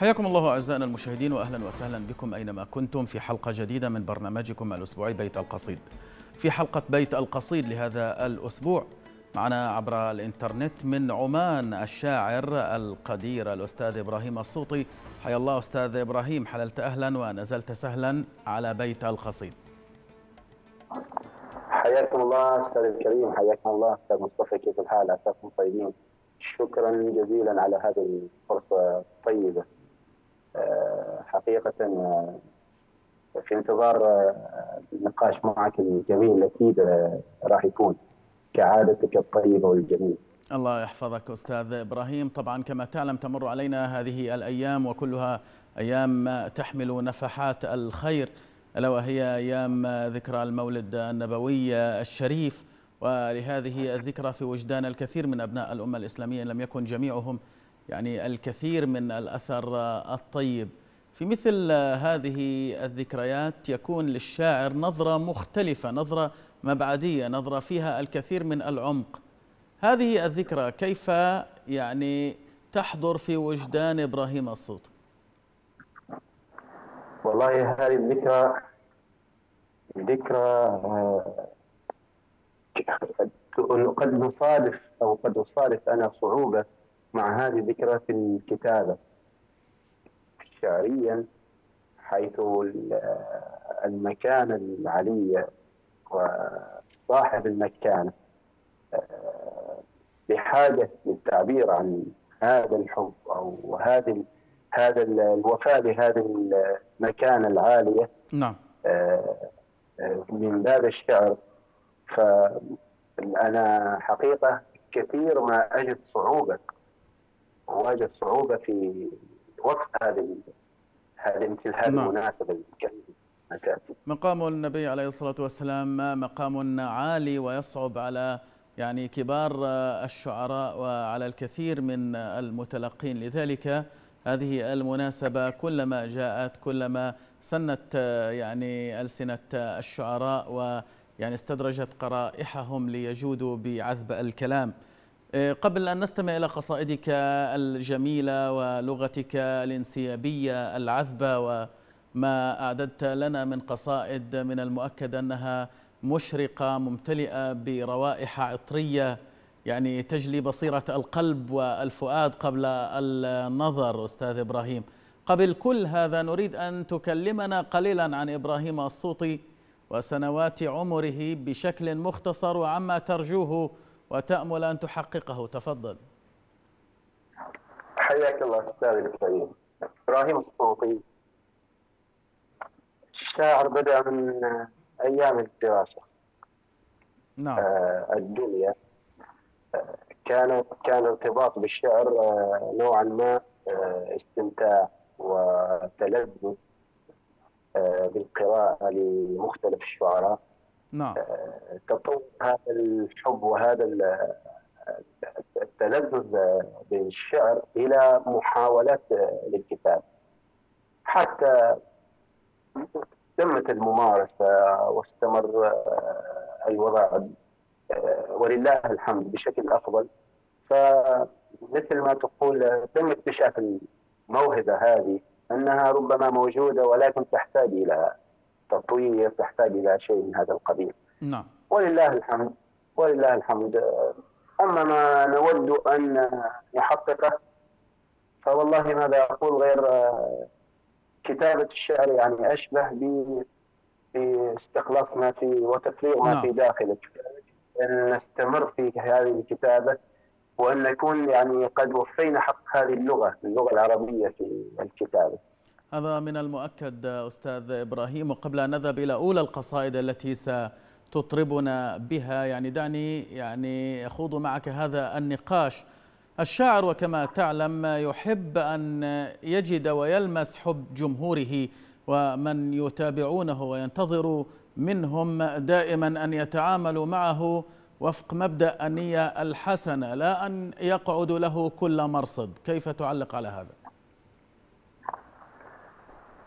حياكم الله أعزائنا المشاهدين، وأهلا وسهلا بكم أينما كنتم في حلقة جديدة من برنامجكم الأسبوعي بيت القصيد. في حلقة بيت القصيد لهذا الأسبوع معنا عبر الإنترنت من عمان الشاعر القدير الأستاذ إبراهيم السوطي. حيا الله أستاذ إبراهيم، حللت أهلا ونزلت سهلا على بيت القصيد. حياكم الله أستاذ الكريم، حياكم الله أستاذ مصطفى، كيف الحال؟ عساكم طيبين. شكرا جزيلا على هذه الفرصة الطيبة. حقيقة في انتظار النقاش معك الجميل أكيد راح يكون كعادتك الطيبة والجميل. الله يحفظك أستاذ إبراهيم. طبعا كما تعلم تمر علينا هذه الأيام وكلها أيام تحمل نفحات الخير، ألا وهي أيام ذكرى المولد النبوي الشريف، ولهذه الذكرى في وجدان الكثير من أبناء الأمة الإسلامية إن لم يكن جميعهم يعني الكثير من الأثر الطيب. في مثل هذه الذكريات يكون للشاعر نظرة مختلفة، نظرة مبعدية، نظرة فيها الكثير من العمق. هذه الذكرى كيف يعني تحضر في وجدان إبراهيم السوطي؟ والله هذه الذكرى قد نصادف أو قد أصادف أنا صعوبة مع هذه الذكرى في الكتابة شعريا، حيث المكانة العلية وصاحب المكانة بحاجة للتعبير عن هذا الحب أو هذا الوفاء لهذه المكانة العالية. نعم. من باب الشعر، فأنا حقيقة كثير ما أجد صعوبة في وصف هذه المناسبة. مقام النبي عليه الصلاة والسلام مقام عالي ويصعب على يعني كبار الشعراء وعلى الكثير من المتلقين، لذلك هذه المناسبة كلما جاءت كلما سنت يعني ألسنة الشعراء ويعني استدرجت قرائحهم ليجودوا بعذب الكلام. قبل أن نستمع إلى قصائدك الجميلة ولغتك الانسيابية العذبة وما أعددت لنا من قصائد من المؤكد أنها مشرقة ممتلئة بروائح عطرية يعني تجلي بصيرة القلب والفؤاد قبل النظر، أستاذ إبراهيم، قبل كل هذا نريد أن تكلمنا قليلا عن إبراهيم السوطي وسنوات عمره بشكل مختصر وعما ترجوه وتأمل أن تحققه. تفضل. حياك الله أستاذ الكريم. إبراهيم السوطي الشاعر بدأ من أيام الدراسة. نعم. الدنيا كان ارتباط بالشعر نوعا ما استمتاع وتلذذ بالقراءة لمختلف الشعراء. نعم. تطور هذا الحب وهذا التلذذ بالشعر إلى محاولات للكتاب، حتى تمت الممارسة واستمر الوضع ولله الحمد بشكل أفضل. فمثل ما تقول تم اكتشاف الموهبة هذه أنها ربما موجودة ولكن تحتاج إلى تطوير، تحتاج إلى شيء من هذا القبيل. نعم. ولله الحمد ولله الحمد. أما ما نود أن نحققه فوالله ماذا أقول غير كتابة الشعر يعني أشبه باستخلاص ما في وتفريغ ما في داخلك، أن نستمر في هذه الكتابة وأن نكون يعني قد وفينا حق هذه اللغة العربية في الكتابة. هذا من المؤكد أستاذ إبراهيم. وقبل أن نذهب إلى أولى القصائد التي ستطربنا بها يعني دعني يعني أخوض معك هذا النقاش. الشاعر وكما تعلم يحب أن يجد ويلمس حب جمهوره ومن يتابعونه، وينتظر منهم دائما أن يتعاملوا معه وفق مبدأ النية الحسنة، لا أن يقعد له كل مرصد. كيف تعلق على هذا؟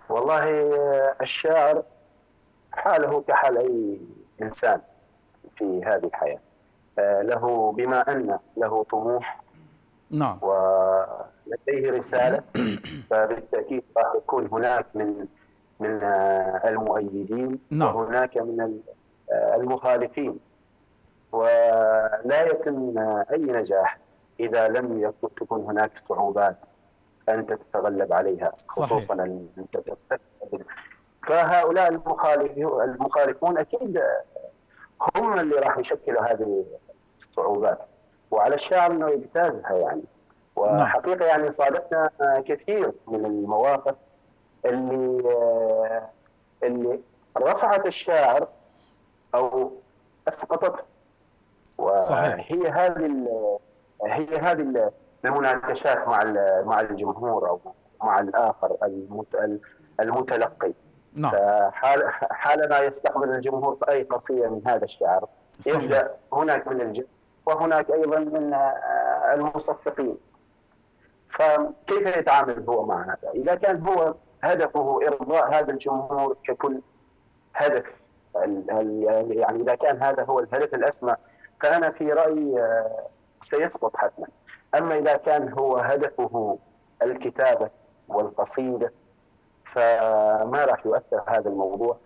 والله الشاعر حاله كحال أي إنسان في هذه الحياة، له بما أن له طموح. نعم. لديه رسالة، فبالتأكيد راح يكون هناك من المؤيدين وهناك من المخالفين، ولا يتم أي نجاح إذا لم تكن هناك صعوبات أن تتغلب عليها، خصوصا أن تستقبل. فهؤلاء المخالفون أكيد هم اللي راح يشكلوا هذه الصعوبات، وعلى الشاعر أنه يجتازها يعني. وحقيقة يعني صادتنا كثير من المواقف اللي رفعت الشاعر أو أسقطته، وهي هذه المناقشات مع الجمهور أو مع الآخر المتلقي. حالما يستقبل الجمهور أي قصيدة من هذا الشاعر يبدأ هناك من الجمهور وهناك أيضا من المصفقين، فكيف يتعامل هو مع هذا؟ إذا كان هو هدفه إرضاء هذا الجمهور ككل هدف، يعني إذا كان هذا هو الهدف الأسمى فأنا في رأيي سيسقط حتما. أما إذا كان هو هدفه الكتابة والقصيدة فما راح يؤثر هذا الموضوع،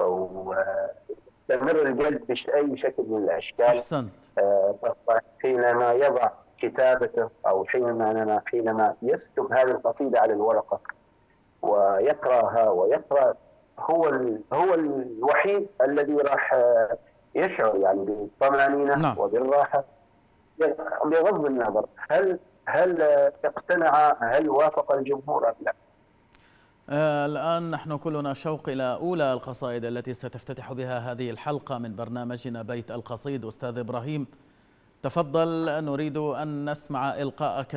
ويستمر الجلد بأي شكل من الأشكال. أحسنت. حينما يضع كتابته أو حينما يكتب هذه القصيدة على الورقة ويقرأها ويقرأ، هو الوحيد الذي راح يشعر يعني بالطمأنينة وبالراحة، بغض النظر هل اقتنع، هل وافق الجمهور أم لا. الآن نحن كلنا شوق إلى أولى القصائد التي ستفتتح بها هذه الحلقة من برنامجنا بيت القصيد. أستاذ إبراهيم تفضل، نريد أن نسمع إلقاءك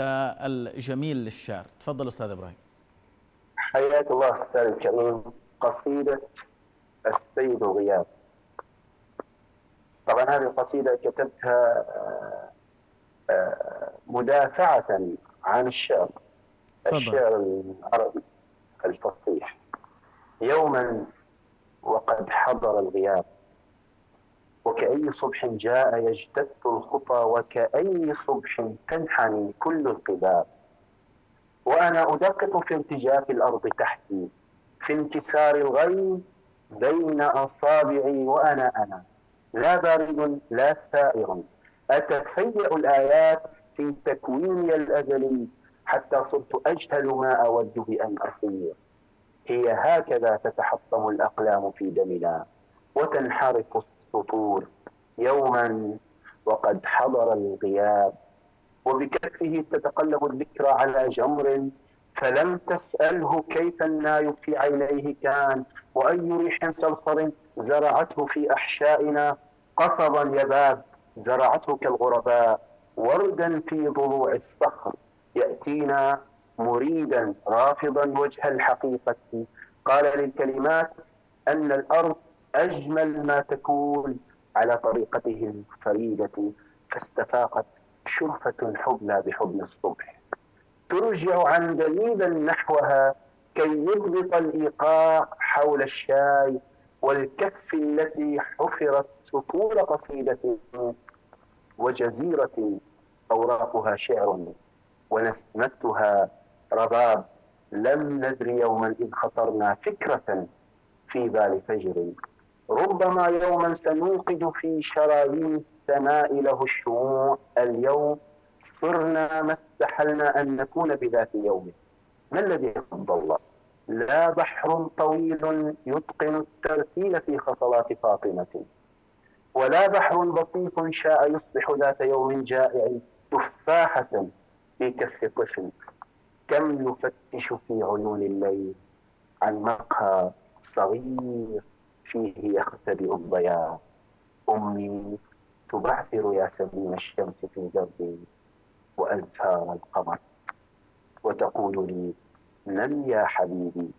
الجميل للشعر. تفضل أستاذ إبراهيم. حياك الله أستاذ الكريم. قصيدة السيد غياب. طبعا هذه القصيدة كتبتها مدافعة عن الشعر العربي الفصيح. يوما وقد حضر الغياب، وكأي صبح جاء يجتث الخطى، وكأي صبح تنحني كل القباب، وأنا أدقق في ارتجاف الأرض تحتي، في انكسار الغيم بين أصابعي، وأنا لا بارد لا سائر، أتفيأ الآيات في تكويني الأزلي، حتى صرت أجهل ما أود بأن أصير. هي هكذا تتحطم الأقلام في دمنا، وتنحرف السطور. يوما وقد حضر الغياب، وبكفه تتقلب الذكرى على جمر، فلم تسأله كيف الناي في عينيه كان، وأي ريح صلصر زرعته في أحشائنا، قصبا يباب زرعته كالغرباء، وردا في ضلوع الصخر يأتينا، مريدا رافضا وجه الحقيقة. قال للكلمات أن الأرض أجمل ما تكون على طريقته الفريدة، فاستفاقت شرفة حبلى بحبل الصبح، ترجع عن دليلا نحوها كي يضبط الإيقاع حول الشاي، والكف التي حفرت سطور قصيدة، وجزيرة أوراقها شعر، ونسمتها رباب. لم ندر يوما إذ خطرنا فكرة في بال فجر، ربما يوما سنوقد في شرايين السماء له الشموع. اليوم صرنا ما استحلنا أن نكون بذات يوم. ما الذي قضى الله؟ لا بحر طويل يتقن الترتيل في خصلات فاطمة، ولا بحر بسيط شاء يصبح ذات يوم جائع تفاحة في كف طفل. كم نفتش في عيون الليل عن مقهى صغير فيه يختبئ الضياء. أمي تبعثر ياسمين الشمس في دربي وأزهار القمر، وتقول لي لن يا حبيبي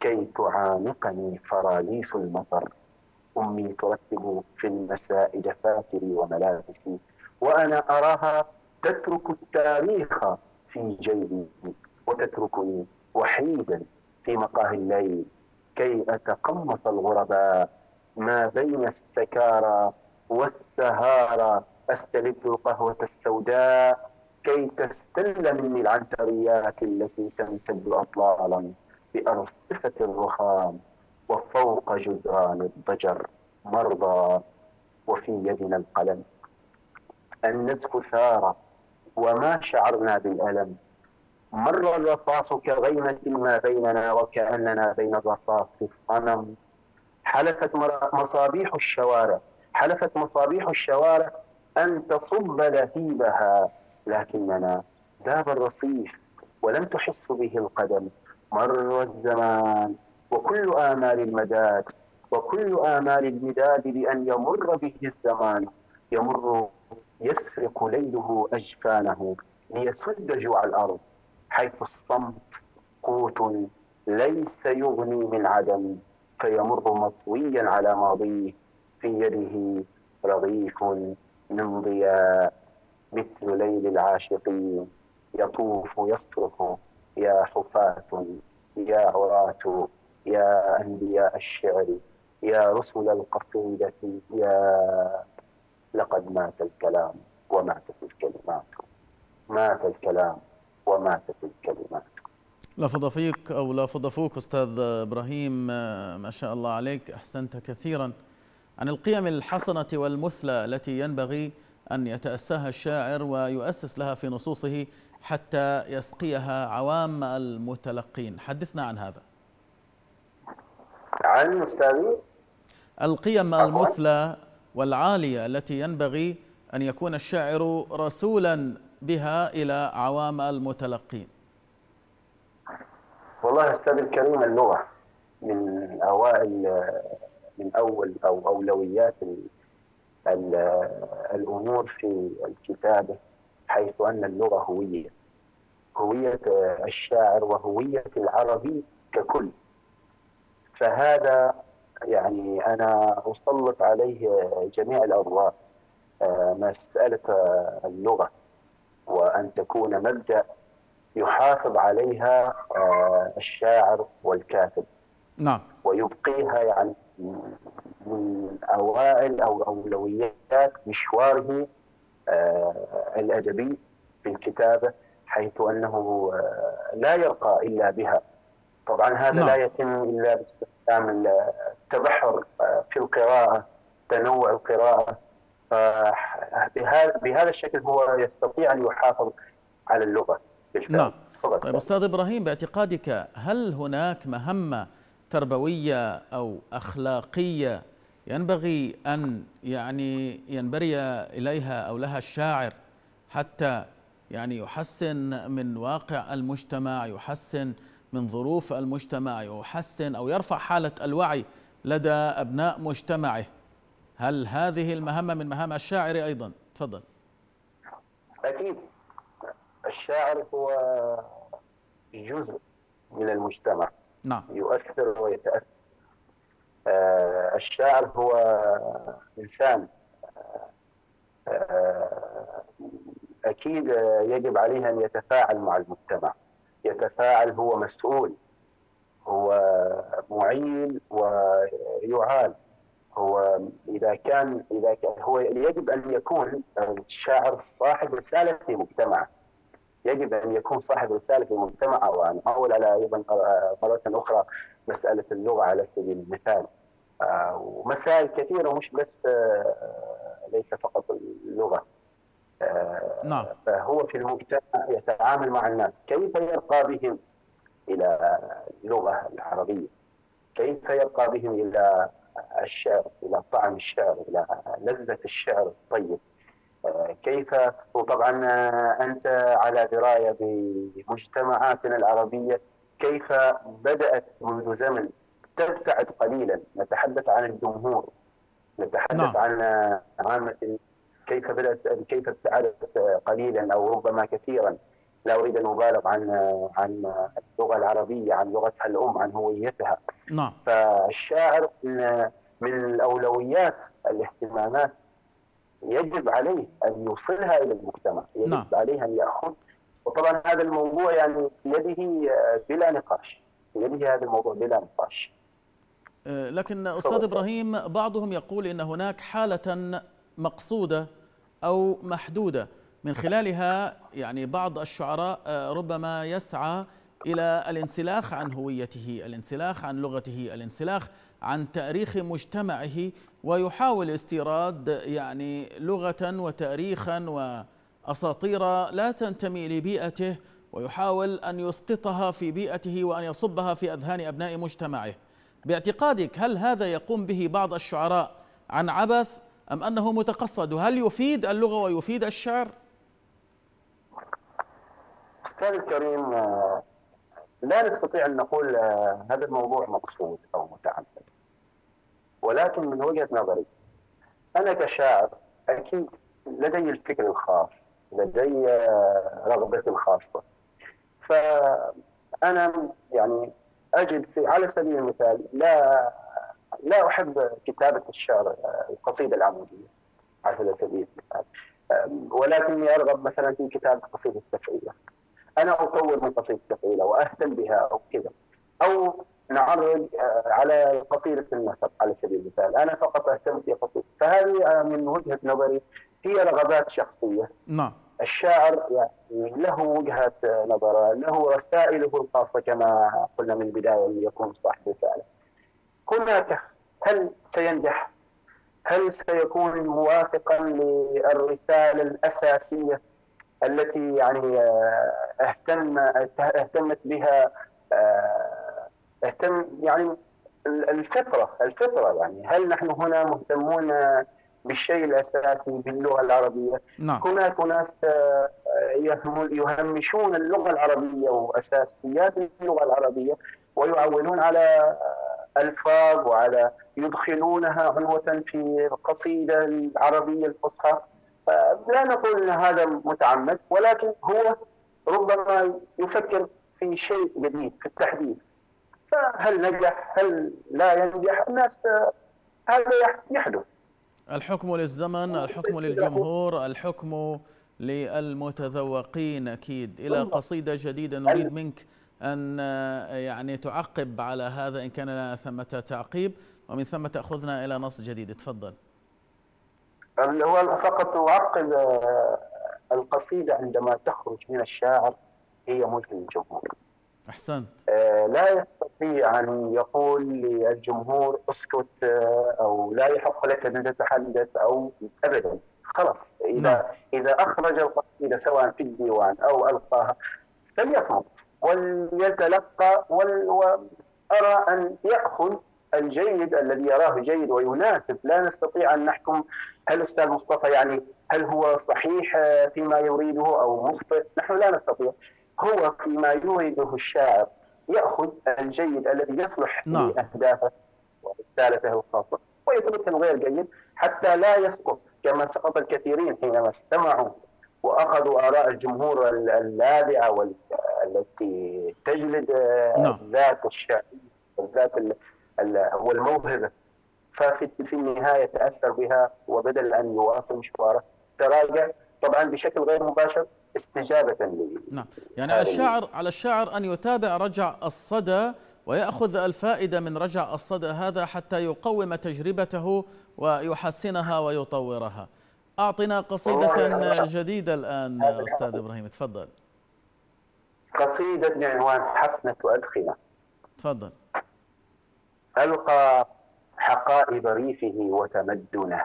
كي تعانقني فراليس المطر. أمي ترتب في المساء دفاتري وملابسي، وأنا أراها تترك التاريخ في جيبي، وتتركني وحيدا في مقاهي الليل كي أتقمص الغرباء. ما بين السكارى والسهارى أستلذ القهوة السوداء كي تستل مني العنتريات التي تمتد أطلالا بأرصفة الرخام وفوق جدران الضجر مرضى. وفي يدنا القلم النتف ثارة وما شعرنا بالألم، مر الرصاص كغيمة ما بيننا وكأننا بين الرصاص الصنم. حلفت مصابيح الشوارع أن تصب لثيبها، لكننا ذاب الرصيف ولم تحس به القدم. مر الزمان وكل آمال المداد بأن يمر به الزمان، يمر يسرق ليله أجفانه ليسد جوع الأرض، حيث الصمت قوت ليس يغني من عدم، فيمر مطويا على ماضيه في يده رغيف من ضياء مثل ليل العاشقين. يطوف يصرخ يا حفاة يا عراة يا أنبياء الشعر يا رسل القصيدة يا لقد مات الكلام وماتت الكلمات لفظ فيك أو لفظ فوق أستاذ إبراهيم، ما شاء الله عليك، أحسنت كثيرا عن القيم الحسنة والمثلى التي ينبغي أن يتأساها الشاعر ويؤسس لها في نصوصه حتى يسقيها عوام المتلقين. حدثنا عن هذا. عن أستاذي القيم المثلى والعالية التي ينبغي أن يكون الشاعر رسولا بها إلى عوام المتلقين. والله أستاذ الكريم، اللغة من أوائل أو أولويات الأمور في الكتابة، حيث أن اللغة هوية الشاعر وهوية العربي ككل. فهذا يعني أنا أسلط عليه جميع الأضواء، مسألة اللغة وأن تكون مبدأ يحافظ عليها الشاعر والكاتب. نعم. ويبقيها يعني من أوائل أو أولويات مشواره الأدبي في الكتابة، حيث أنه لا يرقى إلا بها. طبعا هذا لا يتم إلا باستخدام التبحر في القراءة، تنوع القراءة. بهذا الشكل هو يستطيع أن يحافظ على اللغة. نعم. طيب أستاذ إبراهيم، باعتقادك هل هناك مهمة تربوية أو أخلاقية ينبغي أن يعني ينبري إليها أو لها الشاعر حتى يعني يحسن من واقع المجتمع، يحسن من ظروف المجتمع، يحسن أو يرفع حالة الوعي لدى أبناء مجتمعه؟ هل هذه المهمة من مهام الشاعر أيضا؟ تفضل. أكيد الشاعر هو جزء من المجتمع. نعم. يؤثر ويتأثر. الشاعر هو إنسان، أكيد يجب عليه أن يتفاعل مع المجتمع، يتفاعل، هو مسؤول، هو معين ويعال. هو إذا كان هو يجب أن يكون الشاعر صاحب رسالة في مجتمعه، يجب أن يكون صاحب رسالة في مجتمعه. وأنا أقول على أيضا مرة أخرى مسألة اللغة على سبيل المثال، ومسائل كثيرة مش بس ليس فقط اللغة. نعم. فهو في المجتمع يتعامل مع الناس، كيف يرقى بهم إلى اللغة العربية، كيف يرقى بهم إلى الشعر، إلى طعم الشعر، إلى لذة الشعر الطيب. كيف، وطبعا أنت على دراية بمجتمعاتنا العربية كيف بدأت منذ زمن تبتعد قليلا. نتحدث عن الجمهور، نتحدث عن عامة، كيف بدأت، كيف ابتعدت قليلا أو ربما كثيرا. لا أريد أن أبالغ عن اللغة العربية، عن لغتها الأم، عن هويتها. نعم. فالشاعر من الأولويات، الاهتمامات يجب عليه أن يوصلها إلى المجتمع، يجب عليه أن يأخذ. وطبعا هذا الموضوع يعني بيده بلا نقاش، لكن أستاذ إبراهيم، بعضهم يقول إن هناك حالة مقصودة أو محدودة من خلالها يعني بعض الشعراء ربما يسعى إلى الانسلاخ عن هويته، الانسلاخ عن لغته، الانسلاخ عن تاريخ مجتمعه، ويحاول استيراد يعني لغة وتاريخا وأساطير لا تنتمي لبيئته، ويحاول أن يسقطها في بيئته وأن يصبها في أذهان أبناء مجتمعه. باعتقادك هل هذا يقوم به بعض الشعراء عن عبث أم أنه متقصد؟ هل يفيد اللغة ويفيد الشعر؟ أستاذ الكريم، لا نستطيع أن نقول هذا الموضوع مقصود أو متعمد، ولكن من وجهة نظري أنا كشاعر أكيد لدي الفكر الخاص، لدي رغبتي الخاصة، فأنا يعني أجد على سبيل المثال لا أحب كتابة الشعر القصيدة العمودية على سبيل المثال، ولكني أرغب مثلا في كتابة القصيدة التفعيلة. أنا أطور من قصيدة التفعيلة وأهتم بها أو كذا، أو نعرض على قصيدة النسب على سبيل المثال، أنا فقط أهتم في قصيدة. فهذه من وجهة نظري هي رغبات شخصية. نعم. الشاعر يعني له وجهة نظره، له رسائله الخاصة كما قلنا من البداية ليكون صاحب رسالة. هناك هل سينجح؟ هل سيكون موافقا للرسالة الأساسية التي يعني اهتمت بها يعني الفطرة يعني هل نحن هنا مهتمون بالشيء الأساسي باللغة العربية؟ نعم. هناك ناس يهمشون اللغة العربية وأساسيات اللغة العربية ويعولون على ألفاظ وعلى يدخلونها عنوة في القصيدة العربية الفصحى. لا نقول أن هذا متعمد، ولكن هو ربما يفكر في شيء جديد في التحديث. فهل نجح هل لا ينجح؟ الناس هذا يحدث. الحكم للزمن، الحكم للجمهور، الحكم للمتذوقين. أكيد إلى قصيدة جديدة نريد منك أن يعني تعقب على هذا إن كان ثمة تعقيب، ومن ثم تأخذنا إلى نص جديد. تفضل. هو فقط أعقب، القصيدة عندما تخرج من الشاعر هي ملك للجمهور. أحسنت. لا يستطيع أن يقول للجمهور اسكت أو لا يحق لك أن تتحدث أو أبدا، خلاص. إذا أخرج القصيدة سواء في الديوان أو ألقاها فليصمت وليتلقى، وأرى أن يأخذ الجيد الذي يراه جيد ويناسب. لا نستطيع أن نحكم هل أستاذ مصطفى يعني هل هو صحيح فيما يريده أو مخطئ، نحن لا نستطيع. هو فيما يريده الشاعر يأخذ الجيد الذي يصلح لأهدافه ورسالته الخاصة ويترك الغير جيد حتى لا يسقط كما سقط الكثيرين حينما استمعوا وأخذوا آراء الجمهور اللاذعة والتي تجلد الذات الشعبية والذات والموهبة، ففي النهاية تأثر بها، وبدل أن يواصل مشواره تراجع طبعا بشكل غير مباشر استجابة لي. نعم. يعني الشاعر على الشاعر أن يتابع رجع الصدى ويأخذ الفائدة من رجع الصدى هذا حتى يقوم تجربته ويحسنها ويطورها. أعطنا قصيدة جديدة الآن أستاذ إبراهيم، تفضل. قصيدة بعنوان حفنة أدخنة. تفضل. ألقى حقائب ريفه وتمدنه،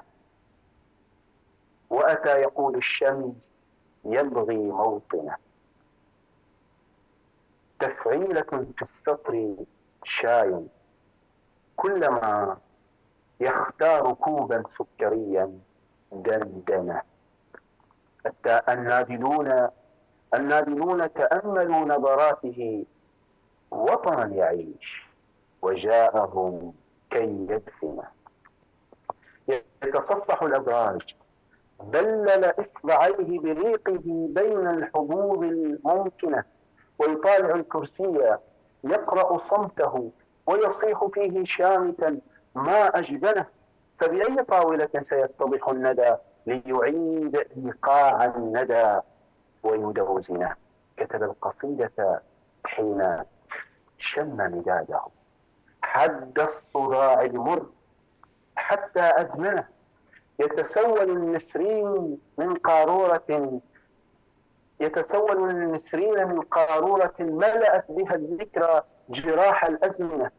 وأتى يقول الشمس يبغي موطنه، تفعيلة في السطر شاي، كلما يختار كوبا سكريا دندنه، حتى النادلون تأملوا نظراته وطنا يعيش، وجاءهم كي يدفنه، يتصفح الأبراج، بلل إصبعيه بريقه بين الحبوب الممكنة، ويطالع الكرسي، يقرأ صمته، ويصيح فيه شامتا ما أجبنه، فبأي طاولة سيتضح الندى ليعيد إيقاع الندى ويدوزنه، كتب القصيدة حين شم مداده، حد الصراع المر حتى أدمنه، يتسول النسرين من قارورة يتسول المصريين من قارورة ملأت بها الذكرى جراح الأزمنة،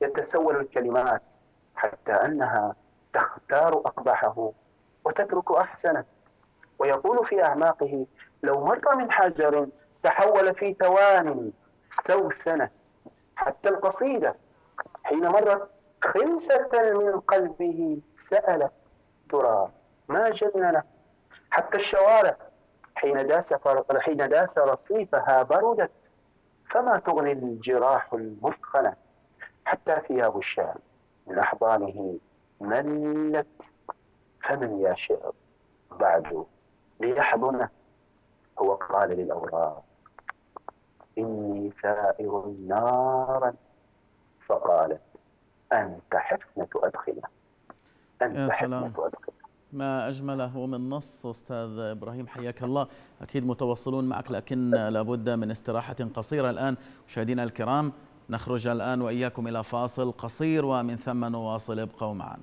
يتسول الكلمات حتى أنها تختار أقبحه وتترك أحسنه. ويقول في أعماقه: لو مر من حجر تحول في ثوان سوسنة. حتى القصيدة حين مرت خمسة من قلبه سألت: ترى ما جننه. حتى الشوارع حين داس رصيفها بردت، فما تغني الجراح المثخنة. حتى ثياب الشعر من أحضانه ملت، فمن يا شعر بعد ليحضنه. هو قال للأوراق: إني ثائر نارا، فقالت: أنت حفنة أدخلة. يا سلام، ما أجمله من نص. أستاذ إبراهيم حياك الله، أكيد متواصلون معك لكن لابد من استراحة قصيرة الآن. مشاهدينا الكرام، نخرج الآن وإياكم إلى فاصل قصير ومن ثم نواصل، ابقوا معنا.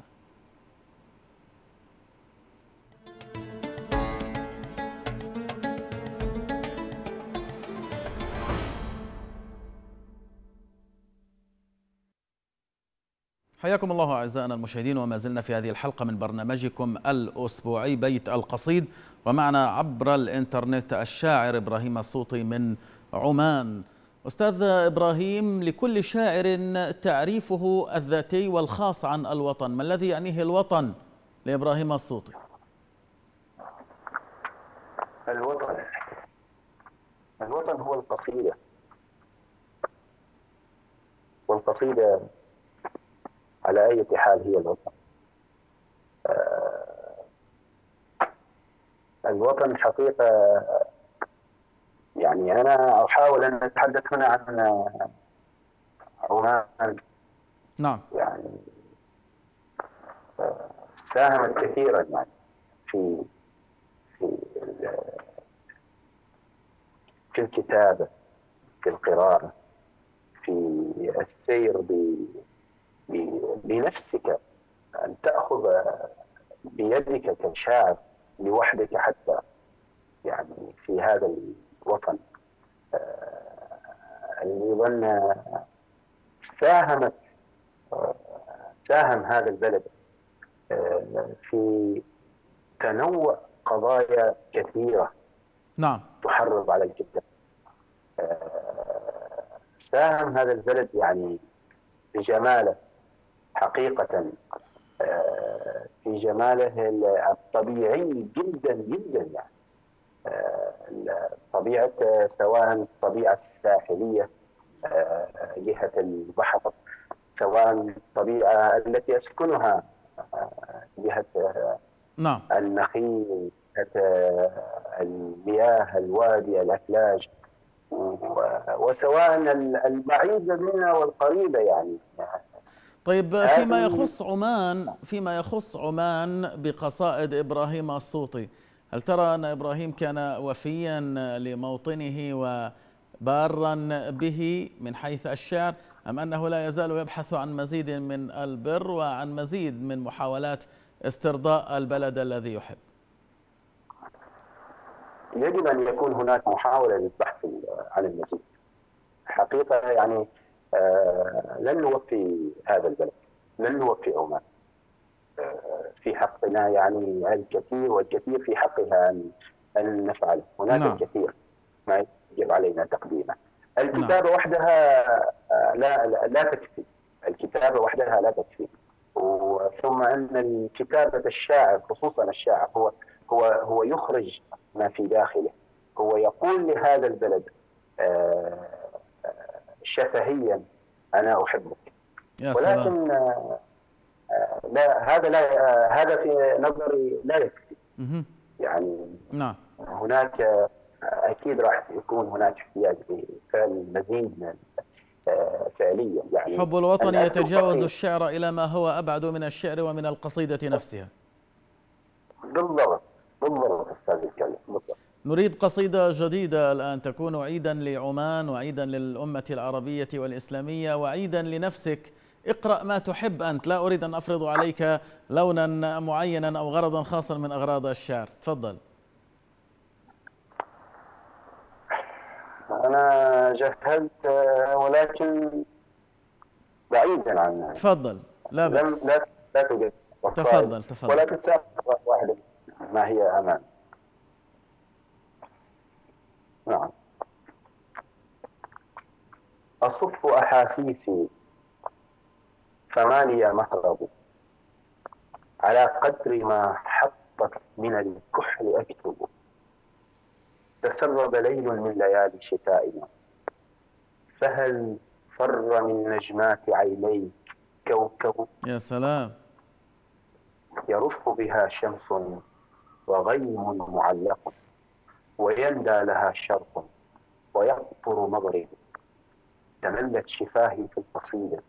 حياكم الله أعزائنا المشاهدين، وما زلنا في هذه الحلقة من برنامجكم الأسبوعي بيت القصيد، ومعنا عبر الإنترنت الشاعر إبراهيم السوطي من عمان. أستاذ إبراهيم، لكل شاعر تعريفه الذاتي والخاص عن الوطن، ما الذي يعنيه الوطن لإبراهيم السوطي؟ الوطن هو القصيدة، والقصيدة على أي حال هي الوطن. الوطن حقيقة، يعني أنا أحاول أن أتحدث هنا عن عمان. نعم. يعني ساهمت كثيرا يعني في الكتابة، في القراءة، في السير بنفسك، أن تأخذ بيدك كشاعر لوحدك حتى، يعني في هذا الوطن اللي ظن ساهم هذا البلد في تنوع قضايا كثيرة. نعم. تحرض على الكتاب. ساهم هذا البلد يعني بجماله، حقيقة في جماله الطبيعي جدا جدا، يعني طبيعة، سواء الطبيعة الساحلية جهة البحر، سواء الطبيعة التي أسكنها جهة النخيل، جهة المياه، الوادي، الأفلاج، وسواء البعيدة منا والقريبة. يعني طيب، فيما يخص عمان بقصائد إبراهيم السوطي، هل ترى أن إبراهيم كان وفيا لموطنه وبارا به من حيث الشعر، أم أنه لا يزال يبحث عن مزيد من البر وعن مزيد من محاولات استرضاء البلد الذي يحب؟ يجب أن يكون هناك محاولة للبحث عن المزيد حقيقة. يعني لن نوفي هذا البلد، لن نوفي عمان. في حقنا يعني الكثير والكثير في حقها أن نفعله. هناك الكثير ما يجب علينا تقديمه. الكتابة وحدها لا تكفي، الكتابة وحدها لا تكفي، ثم أن كتابة الشاعر، خصوصا الشاعر، هو يخرج ما في داخله، هو يقول لهذا البلد شفهيا: أنا أحبك. يا سلام. ولكن هذا في نظري لا يكفي. يعني هناك أكيد راح يكون هناك احتياج لفعل مزيد من فعليا. يعني حب الوطن يتجاوز الشعر إلى ما هو أبعد من الشعر ومن القصيدة نفسها. بالضبط بالضبط أستاذ الكريم، بالضبط. نريد قصيدة جديدة الآن تكون عيدا لعمان وعيدا للأمة العربية والإسلامية وعيدا لنفسك. اقرأ ما تحب أنت، لا أريد أن أفرض عليك لونا معينا أو غرضا خاصا من أغراض الشعر. تفضل. أنا جهزت ولكن بعيدا عنها. تفضل. لا بس. لا توجد. تفضل تفضل. ولكن ساعة واحدة ما هي أمان. نعم. أصف أحاسيسي فما لي مهرب، على قدر ما حطت من الكحل أكتب. تسرب ليل من ليالي شتائنا، فهل فر من نجمات عينيك كوكب؟ يا سلام. يرف بها شمس وغيم معلق، ويندى لها شرق ويقطر مغرب. تملت شفاهي في القصيدة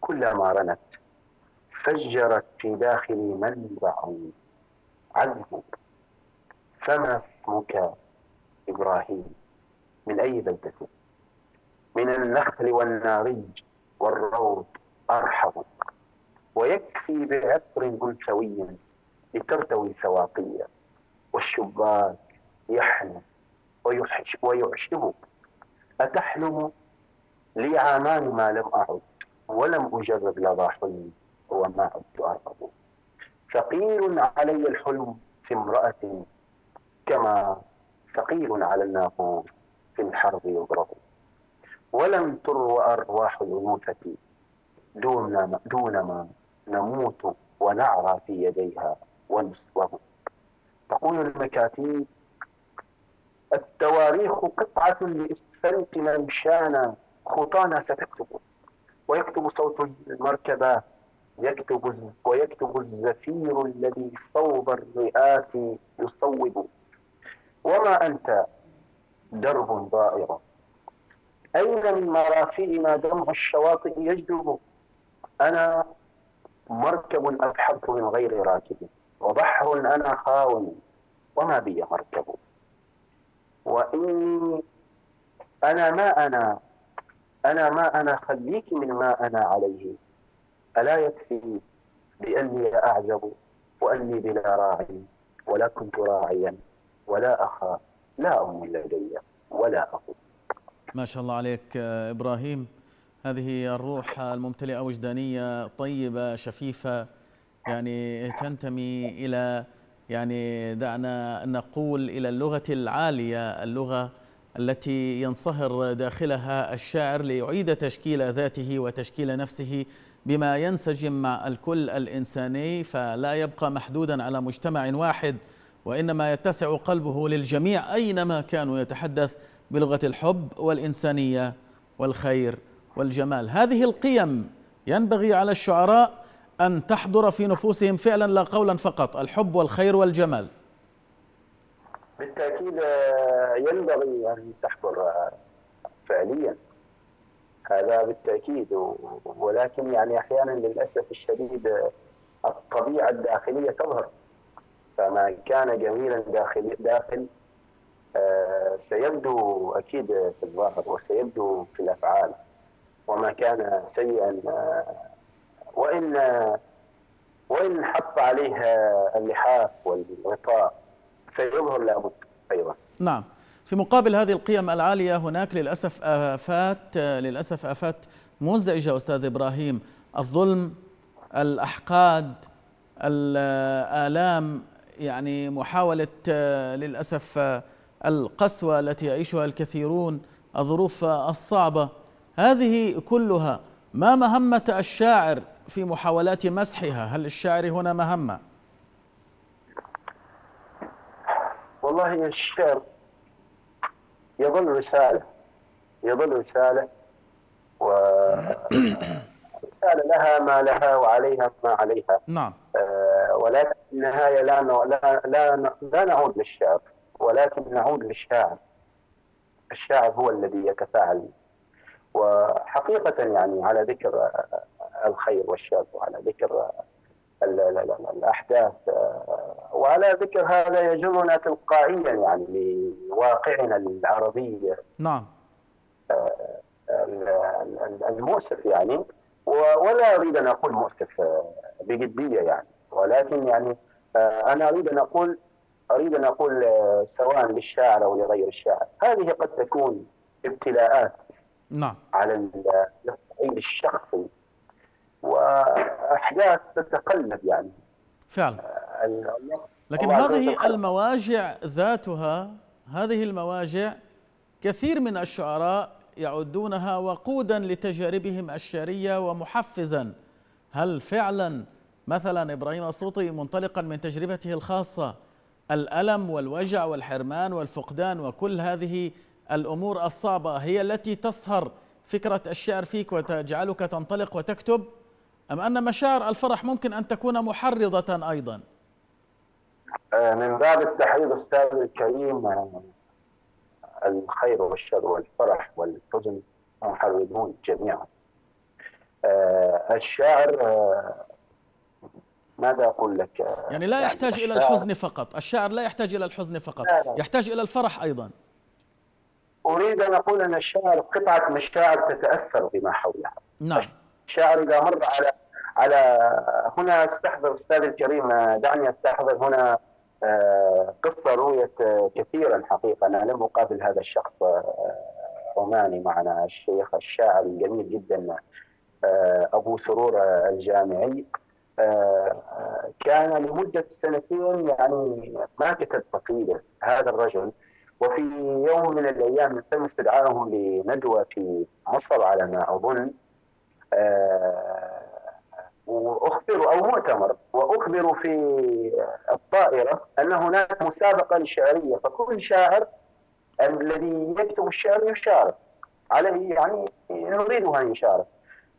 كلما رنت، فجرت في داخلي منبع عذب. فما اسمك إبراهيم؟ من أي بلدة؟ من النخل والناريج والروض أرحب. ويكفي بعطر بلسوي لترتوي سواقية، والشباك يحنى ويعشبك. أتحلم لي عامان ما لم أعد، ولم أجرب لظى حلم وما عدت أرغب. ثقيل علي الحلم في امرأة، كما ثقيل على الناقوس في الحرب يضرب. ولم تروى أرواح الأنوثة دونما نموت ونعرى في يديها ونسوه. تقول المكاتيب: التواريخ قطعة لإسفلت ممشانا، خطانا ستكتب. ويكتب صوت المركبة ويكتب الزفير الذي صوب الرئات يصوب. وما أنت درب ضائع، أين من مرافئنا دمع الشواطئ يجذب. أنا مركب أبحرت من غير راكب، وبحر أنا خاون وما بي مركب. وإني أنا ما أنا خليك من ما أنا عليه. ألا يكفي بأني أعزب وأني بلا راعي، ولا كنت راعيا ولا أخا لا أم لدي ولا أخو. ما شاء الله عليك إبراهيم، هذه الروح الممتلئة وجدانية طيبة شفيفة، يعني تنتمي إلى، يعني دعنا نقول، إلى اللغة العالية، اللغة التي ينصهر داخلها الشاعر ليعيد تشكيل ذاته وتشكيل نفسه بما ينسجم مع الكل الإنساني، فلا يبقى محدودا على مجتمع واحد، وإنما يتسع قلبه للجميع أينما كانوا، يتحدث بلغة الحب والإنسانية والخير والجمال. هذه القيم ينبغي على الشعراء أن تحضر في نفوسهم فعلا لا قولا فقط، الحب والخير والجمال. بالتأكيد ينبغي أن تحضر فعليا، هذا بالتأكيد، ولكن يعني أحيانا للأسف الشديد الطبيعة الداخلية تظهر، فما كان جميلا داخل سيبدو أكيد في الظاهر وسيبدو في الأفعال، وما كان سيئا وإن حط عليها اللحاف والغطاء سيظهر لابد أيضا. نعم. في مقابل هذه القيم العالية هناك للأسف آفات مزعجة أستاذ إبراهيم: الظلم، الأحقاد، الآلام، يعني محاولة للأسف القسوة التي يعيشها الكثيرون، الظروف الصعبة، هذه كلها ما مهمة الشاعر في محاولات مسحها؟ هل الشاعر هنا مهمة؟ والله الشعر يظل رسالة، ورسالة لها ما لها وعليها ما عليها. نعم. ولكن في النهاية لا نعود للشعر، ولكن نعود للشاعر. الشاعر هو الذي يتفاعل. وحقيقة يعني على ذكر الخير والشر، وعلى ذكر الأحداث، وعلى ذكر هذا يجرنا تلقائيا يعني لواقعنا العربي. نعم. المؤسف يعني، ولا أريد أن أقول مؤسف بجدية يعني، ولكن يعني أنا أريد أن أقول أريد أن أقول سواء للشاعر أو لغير الشاعر، هذه قد تكون ابتلاءات على الصعيد الشخصي وأحداث تتقلب يعني فعلا. لكن هذه المواجع ذاتها، هذه المواجع كثير من الشعراء يعدونها وقودا لتجاربهم الشعرية ومحفزا. هل فعلا مثلا إبراهيم السوطي منطلقا من تجربته الخاصة الألم والوجع والحرمان والفقدان وكل هذه الأمور الصعبة هي التي تصهر فكرة الشعر فيك وتجعلك تنطلق وتكتب، أم أن مشاعر الفرح ممكن أن تكون محرضة أيضا؟ من باب التحريض أستاذ الكريم، الخير والشر والفرح والحزن محرضون جميعا. الشاعر ماذا أقول لك، يعني لا يحتاج إلى الحزن فقط، الشاعر لا يحتاج إلى الحزن فقط، يحتاج إلى الفرح أيضا. أريد أن أقول أن الشاعر قطعة مشاعر تتأثر بما حولها. نعم. الشاعر إذا مر على هنا استحضر أستاذ الكريم، دعني أستحضر هنا قصة رويت كثيرا حقيقة. أنا لم أقابل هذا الشخص عماني معنا، الشيخ الشاعر الجميل جدا أبو سرور الجامعي، كان لمدة سنتين يعني ما كتب قصيدة هذا الرجل. وفي يوم من الأيام تم استدعائه لندوة في مصر على ما أظن، وأخبروا أو مؤتمر، وأخبروا في الطائرة أن هناك مسابقة شعرية، فكل شاعر الذي يكتب الشعر يشارك عليه، يعني نريدها أن يشارك.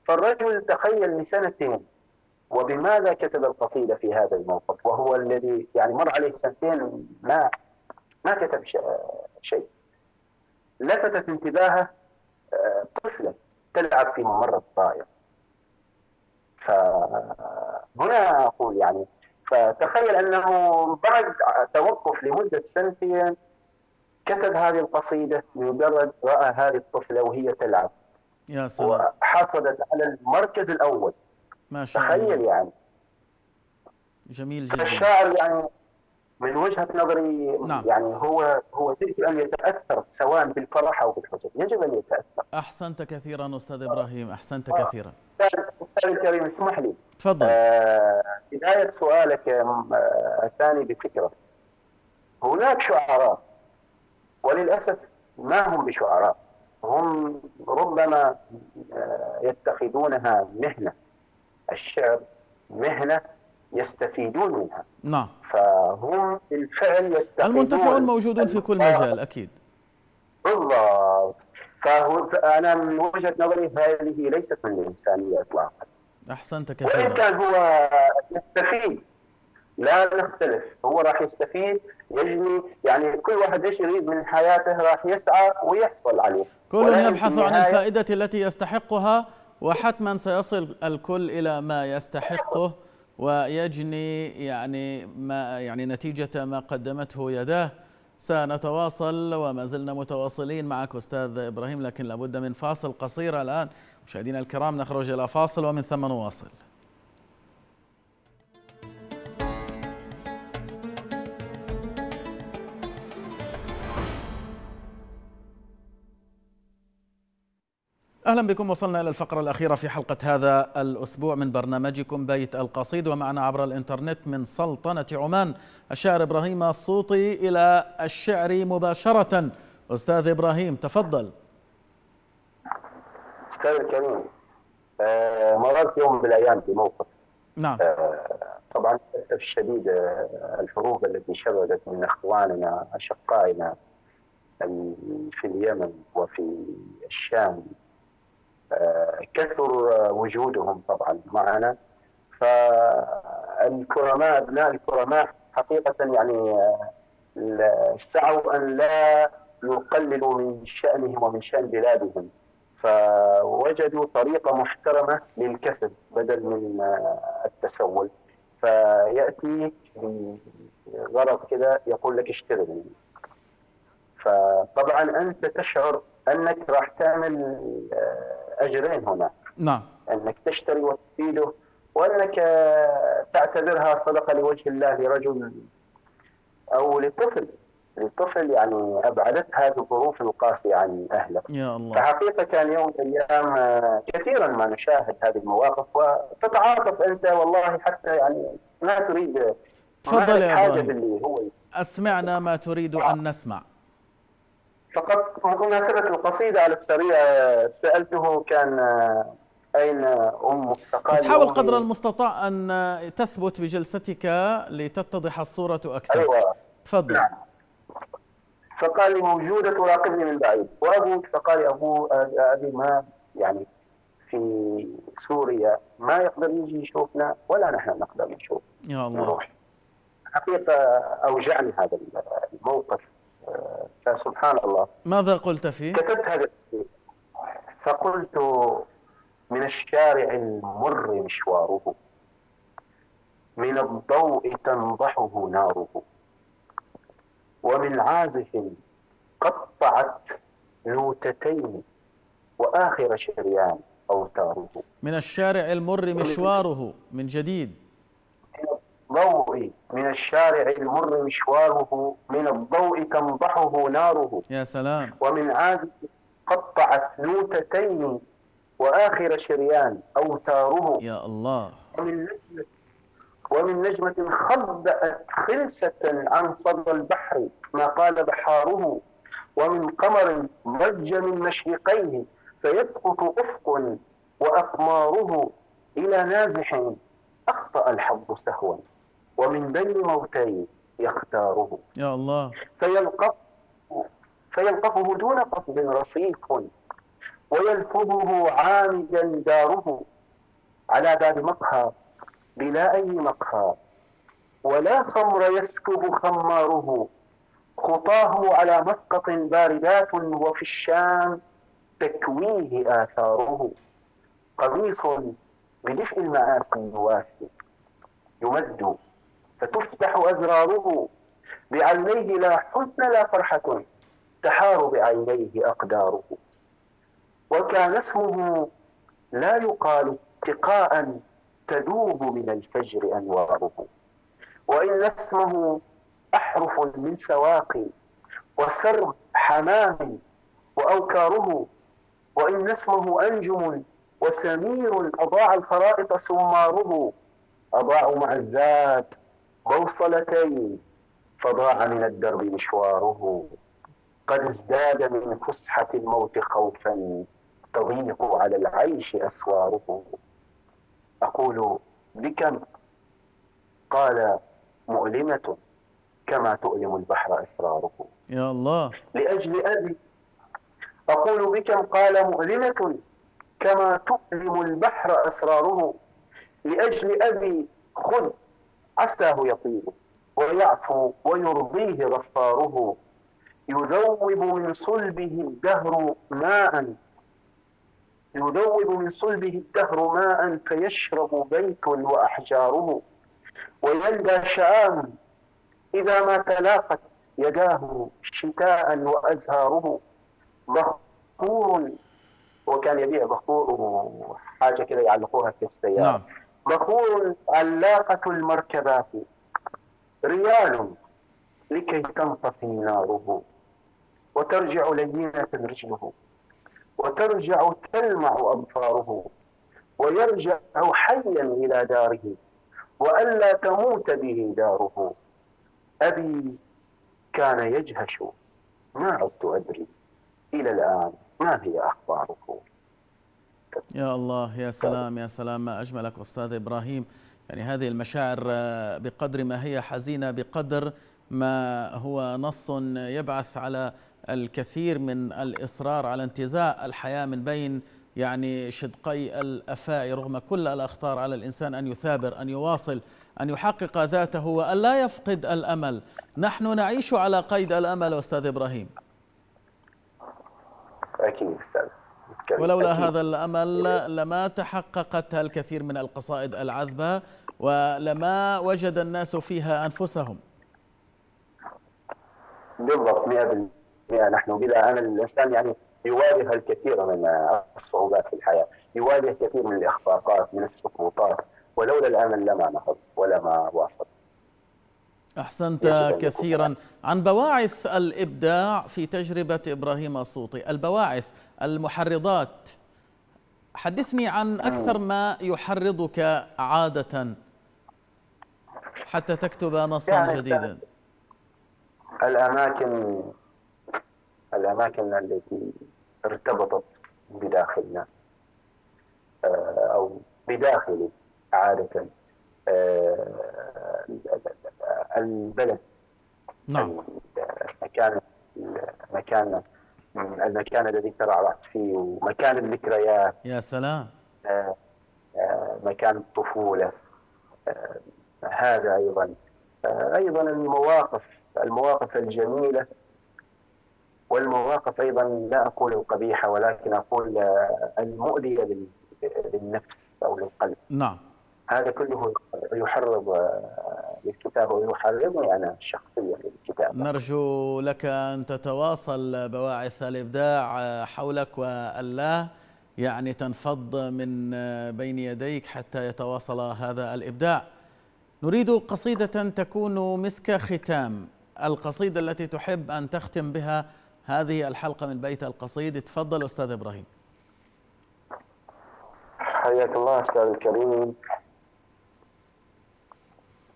فالرجل تخيل لسنتين وبماذا كتب القصيدة في هذا الموقف، وهو الذي يعني مر عليه سنتين ما كتب شيء. لفتت انتباهه طفلة تلعب في ممر الطائرة. فهنا أقول يعني، فتخيل أنه بعد توقف لمدة سنتين كتب هذه القصيدة مجرد رأى هذه الطفلة وهي تلعب. يا سلام. وحصلت على المركز الأول. ما شاء الله. تخيل يعني. جميل جدا. الشاعر يعني من وجهة نظري نعم. يعني هو يجب أن يتأثر سواء بالفرح أو بالحزن، يجب أن يتأثر. أحسنت كثيرا أستاذ إبراهيم، أحسنت كثيرا. أستاذ الكريم اسمح لي. تفضل. بداية سؤالك الثاني بفكرة، هناك شعراء وللأسف ما هم بشعراء، هم ربما يتخذونها مهنة، الشعر مهنة يستفيدون منها. نعم. فهم بالفعل يستفيدون، المنتفعون موجودون في كل مجال أكيد. بالضبط. فأنا من وجهة نظري هذه ليست من الإنسانية إطلاقا. أحسنت كثيرا. وإن كان هو يستفيد لا نختلف، هو راح يستفيد، يجني يعني كل واحد ايش يريد من حياته راح يسعى ويحصل عليه. كل يبحث عن الفائدة التي يستحقها، وحتما سيصل الكل إلى ما يستحقه ويجني يعني ما يعني نتيجة ما قدمته يداه. سنتواصل وما زلنا متواصلين معك أستاذ إبراهيم، لكن لابد من فاصل قصير الآن. مشاهدينا الكرام نخرج إلى فاصل ومن ثم نواصل. أهلا بكم، وصلنا إلى الفقرة الأخيرة في حلقة هذا الأسبوع من برنامجكم بيت القصيد، ومعنا عبر الإنترنت من سلطنة عمان الشاعر إبراهيم السوطي. إلى الشعر مباشرة أستاذ إبراهيم، تفضل. أستاذ الكريم، مررت يوم من الأيام بموقف. نعم. طبعا للأسف الشديد الحروب التي شردت من إخواننا أشقائنا في اليمن وفي الشام كثر وجودهم طبعا معنا، فالكرماء ابناء الكرماء حقيقة يعني سعوا أن لا يقللوا من شأنهم ومن شأن بلادهم، فوجدوا طريقة محترمة للكسب بدل من التسول، فيأتي بغرض كده يقول لك اشتري مني، فطبعا أنت تشعر أنك راح تعمل أجرين هنا. نعم. أنك تشتري وتفيده، وأنك تعتبرها صدقة لوجه الله لرجل أو للطفل يعني أبعدتها بظروف القاسية عن أهله. يا الله. فحقيقة كان يوم الأيام كثيرا ما نشاهد هذه المواقف وتتعاطف أنت والله حتى يعني ما تريد. تفضل يا إبراهيم، أسمعنا ما تريد أن نسمع. فقط بمناسبة القصيدة على السريع سألته كان أين أمك؟ فقال حاول قدر المستطاع أن تثبت بجلستك لتتضح الصورة أكثر. أيوة. تفضل. نعم. فقال لي موجودة تراقبني من بعيد. وأبوك؟ فقال لي أبي ما يعني في سوريا ما يقدر يجي يشوفنا ولا نحن نقدر نشوف. يا الله. نروح. حقيقة أوجعني هذا الموقف. فسبحان الله. ماذا قلت فيه؟ كتبت هذا فقلت من الشارع المر مشواره، من الضوء تنضحه ناره، ومن عازف قطعت نوتتين وآخر شريان أوتاره. من الشارع المر مشواره، من جديد. ضوء من الشارع المر مشواره، من الضوء تنضحه ناره. يا سلام. ومن عازف قطعت نوتتين وآخر شريان أوتاره. يا الله. ومن نجمة خبأت خلسة عن صدى البحر ما قال بحاره، ومن قمر ضج من مشرقيه فيسقط أفق وأقماره إلى نازح أخطأ الحظ سهوا، ومن بين موتين يختاره. يا الله. فيلقفه دون قصد رصيف، ويلفظه عامدا داره على باب مقهى بلا أي مقهى، ولا خمر يسكب خماره خطاه على مسقط باردات، وفي الشام تكويه آثاره قميص بدفء المآسي واسي يمد فتفتح أزراره، بعينيه لا حزن لا فرحة تحار بعينيه أقداره، وكان اسمه لا يقال اتقاء تذوب من الفجر أنواره، وإن اسمه أحرف من سواقي وسرب حمام وأوكاره، وإن اسمه أنجم وسمير أضاع الخرائط سماره، أضاع مع الزاد بوصلتين فضاع من الدرب مشواره، قد ازداد من فسحة الموت خوفا تضيق على العيش أسواره، أقول بكم؟ قال مؤلمة كما تؤلم البحر أسراره. يا الله. لأجل أبي. أقول بكم؟ قال مؤلمة كما تؤلم البحر أسراره، لأجل أبي خذ عساه يطيب ويعفو ويرضيه غفاره، يذوب من صلبه الدهر ماء فيشرب بيت وأحجاره، ويلدى شآم إذا ما تلاقت يداه شتاء وأزهاره، بخور وكان يبيع بخوره حاجة كده يعلقوها في السيارة. بخور علاقة المركبات ريال لكي تنطفي ناره، وترجع لينة رجله وترجع تلمع أبصاره، ويرجع حيا إلى داره وألا تموت به داره، أبي كان يجهش ما عدت أدري إلى الآن ما هي أخباره. يا الله. يا سلام يا سلام، ما أجملك أستاذ إبراهيم. يعني هذه المشاعر بقدر ما هي حزينة بقدر ما هو نص يبعث على الكثير من الإصرار على انتزاع الحياة من بين يعني شدقي الأفاء، رغم كل الأخطار على الإنسان أن يثابر، أن يواصل، أن يحقق ذاته وأن لا يفقد الأمل. نحن نعيش على قيد الأمل أستاذ إبراهيم. أكيد أستاذ. ولولا هذا الأمل لما تحققت الكثير من القصائد العذبة ولما وجد الناس فيها أنفسهم. بالضبط 100%. نحن بلا أمل الإنسان يعني يواجه الكثير من الصعوبات في الحياة، يواجه كثير من الإخفاقات من السقوطات، ولولا الأمل لما نهض ولما واصل. أحسنت كثيرا. عن بواعث الإبداع في تجربة إبراهيم السوطي، البواعث، المحرضات، حدثني عن أكثر ما يحرضك عادة حتى تكتب نصا جديدا. الأماكن التي ارتبطت بداخلنا أو بداخلي عادة، البلد، نعم، المكان الذي ترعرعت فيه، ومكان الذكريات، يا سلام، مكان الطفولة، هذا أيضا المواقف الجميلة، والمواقف أيضا لا أقول القبيحة ولكن أقول المؤذية للنفس أو للقلب، نعم، هذا كله يحرض للكتابة ويحرضني أنا شخصيا للكتابة. نرجو لك أن تتواصل بواعث الإبداع حولك وألا يعني تنفض من بين يديك حتى يتواصل هذا الإبداع. نريد قصيدة تكون مسك ختام، القصيدة التي تحب أن تختم بها هذه الحلقة من بيت القصيد، تفضل أستاذ إبراهيم. حياك الله أستاذ الكريم.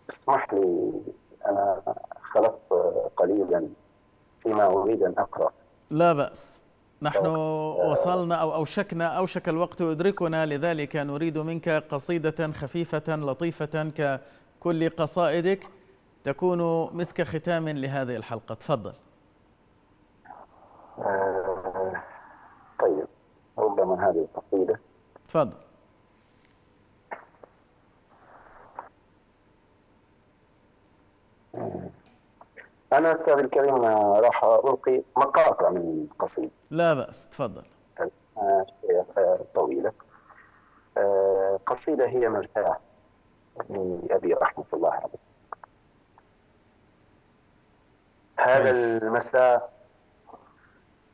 اسمح لي، أنا خلطت قليلا فيما أريد أن أقرأ. لا بأس، نحن وصلنا أو أوشك الوقت يدركنا، لذلك نريد منك قصيدة خفيفة لطيفة ككل قصائدك تكون مسك ختام لهذه الحلقة، تفضل. طيب، ربما هذه القصيدة. تفضل. أنا أستاذ الكريم راح ألقي مقاطع من القصيدة. لا بأس، تفضل. طويلة. قصيدة هي مرتاح لأبي رحمة الله عليه.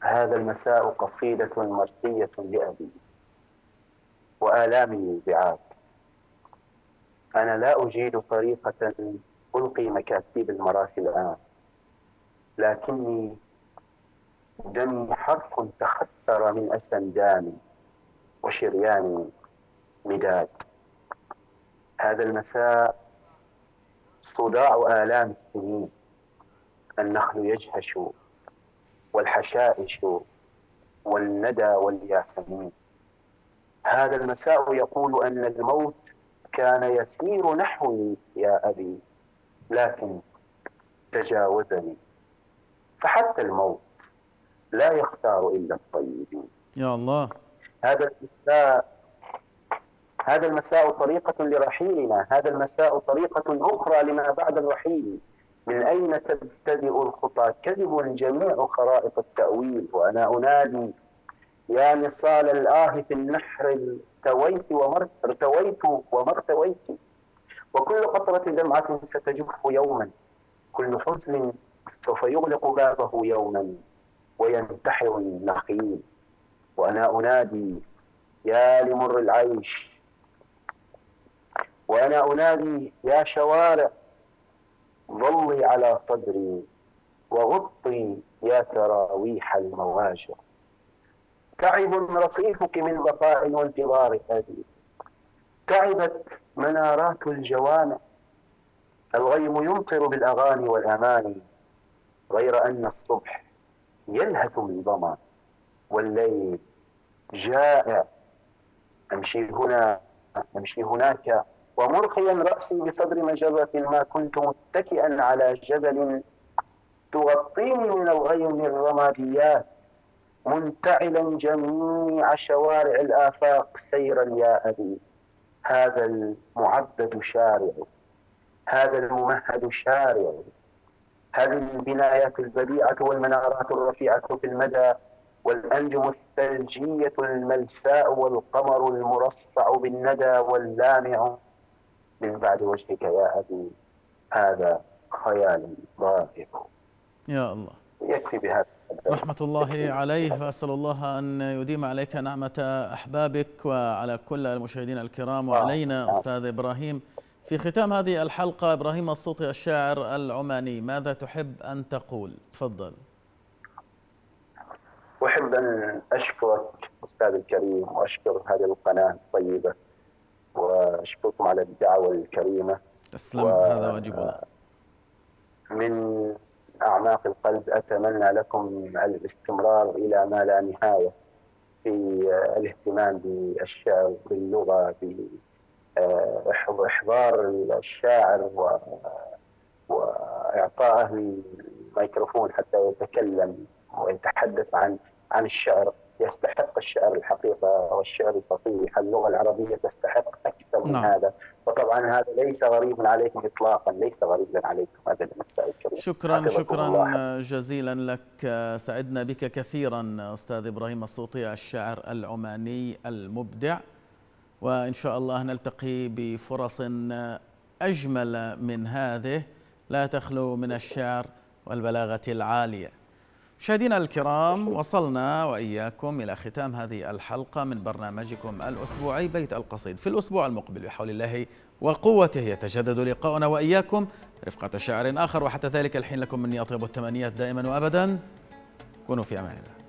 هذا المساء قصيدة مرثية لأبي وآلامي بعاد. أنا لا أجيد طريقة ألقي مكاتيب المراثي الآن، لكني دمي حرف تخثر من أسنداني وشرياني مداد. هذا المساء صداع آلام السنين، النخل يجهش والحشائش والندى والياسمين. هذا المساء يقول أن الموت كان يسير نحوي يا أبي، لكن تجاوزني، فحتى الموت لا يختار إلا الطيبين. يا الله. هذا المساء طريقة لرحيلنا، هذا المساء طريقة أخرى لما بعد الرحيل. من أين تبتدئ الخطى؟ كذب جميع خرائط التأويل، وأنا أنادي يا نصال الآه في النحر، ارتويت وما ارتويت، وكل قطرة دمعة ستجف يوما، كل حزن سوف يغلق بابه يوما وينتحر النخيل، وأنا أنادي يا لمر العيش، وأنا أنادي يا شوارع ظلي على صدري وغطي يا تراويح المواجع. تعب رصيفك من بقاء وانتظار أبي، تعبت منارات الجوامع، الغيم يمطر بالأغاني والأماني، غير أن الصبح يلهث بالظمأ والليل جائع. أمشي هناك ومرخيا رأسي بصدر مجرة ما كنت متكئا على جبل، تغطيني من الغيم الرماديات، منتعلا جميع شوارع الآفاق سيرا يا أبي. هذا المعبد شارع، هذا الممهد شارع، هذه البنايات البديعة والمنارات الرفيعة في المدى، والأنجم الثلجية الملساء، والقمر المرصع بالندى واللامع من بعد وجهك يا أبي. هذا خيال ضائق. يا الله، يكفي بهذا. رحمة الله عليه، وأسأل الله أن يديم عليك نعمة أحبابك وعلى كل المشاهدين الكرام وعلينا أستاذ إبراهيم. في ختام هذه الحلقة إبراهيم السوطي الشاعر العماني، ماذا تحب أن تقول؟ تفضل. أحب أن أشكرك أستاذ الكريم، وأشكر هذه القناة الطيبة، وأشكركم على الدعوة الكريمة. تسلم، هذا واجبنا. من أعماق القلب أتمنى لكم الاستمرار إلى ما لا نهاية في الاهتمام بالشعر، باللغة، بإحضار الشاعر وإعطائه الميكروفون حتى يتكلم ويتحدث عن الشعر. يستحق الشعر الحقيقة والشعر الفصيح، اللغة العربية تستحق أكثر من هذا، وطبعا هذا ليس غريبا عليكم إطلاقا، ليس غريبا عليكم أبدا. شكرا جزيلا لك، سعدنا بك كثيرا أستاذ إبراهيم السوطي الشاعر العماني المبدع، وإن شاء الله نلتقي بفرص أجمل من هذه لا تخلو من الشعر والبلاغة العالية. مشاهدينا الكرام، وصلنا وإياكم إلى ختام هذه الحلقة من برنامجكم الأسبوعي بيت القصيد. في الأسبوع المقبل بحول الله وقوته يتجدد لقاؤنا وإياكم رفقة شاعر آخر، وحتى ذلك الحين لكم مني أطيب التمنيات دائما وأبدا. كونوا في أمان الله.